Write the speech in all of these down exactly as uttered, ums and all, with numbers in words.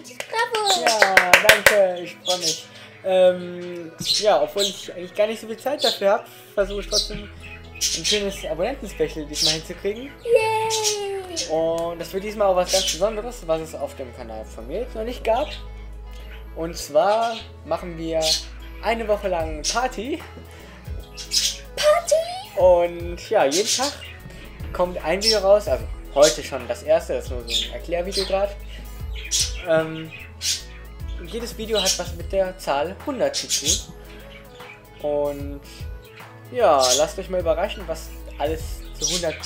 Glückwunsch. Bravo. Ja, danke, ich freue mich. Ähm, ja, obwohl ich eigentlich gar nicht so viel Zeit dafür habe, versuche ich trotzdem ein schönes Abonnenten-Special diesmal hinzukriegen. Yay! Und das wird diesmal auch was ganz Besonderes, was es auf dem Kanal von mir jetzt noch nicht gab. Und zwar machen wir eine Woche lang Party. Party! Und ja, jeden Tag kommt ein Video raus, also heute schon das erste, das ist nur so ein Erklärvideo gerade. Ähm, jedes Video hat was mit der Zahl hundert zu tun. Und ja, lasst euch mal überraschen, was alles zu hundert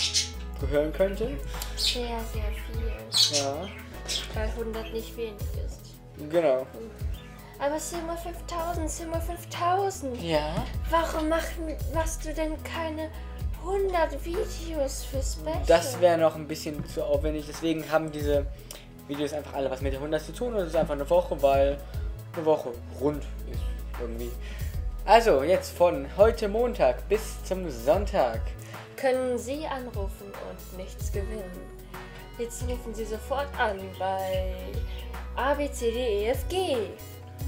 gehören könnte. Sehr, sehr viel. Ja. Weil hundert nicht wenig ist. Genau. Aber es sind nur fünftausend, es sind nur fünftausend. Ja. Warum machst du denn keine hundert Videos für Special? Das wäre noch ein bisschen zu aufwendig, deswegen haben diese Videos einfach alle was mit der hundert zu tun und es ist einfach eine Woche, weil eine Woche rund ist irgendwie. Also jetzt von heute Montag bis zum Sonntag können Sie anrufen und nichts gewinnen. Jetzt rufen Sie sofort an bei a b c d e f g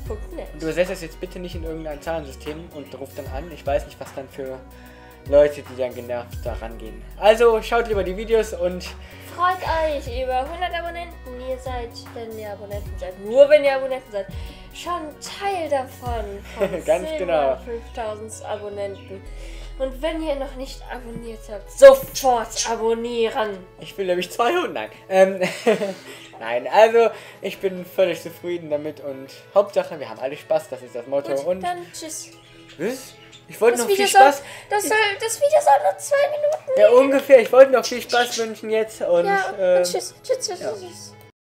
punkt net. Und übersetzt das jetzt bitte nicht in irgendein Zahlensystem und ruft dann an. Ich weiß nicht, was dann für Leute, die dann genervt da rangehen. Also schaut lieber die Videos und freut euch über hundert Abonnenten. Ihr seid, wenn ihr Abonnenten seid, nur wenn ihr Abonnenten seid, schon Teil davon. Von ganz genau. fünftausend Abonnenten. Und wenn ihr noch nicht abonniert habt, sofort abonnieren. Ich will nämlich zweihundert. Nein. Ähm, Nein, also ich bin völlig zufrieden damit und Hauptsache, wir haben alle Spaß. Das ist das Motto. Gut, und dann tschüss. Tschüss. Ich wollte noch Video viel Spaß. Soll, das, soll, das Video soll noch zwei Minuten. Ja, nehmen. Ungefähr. Ich wollte noch viel Spaß wünschen jetzt und. Ja, und, äh, und tschüss. Tschüss, tschüss, ja. tschüss.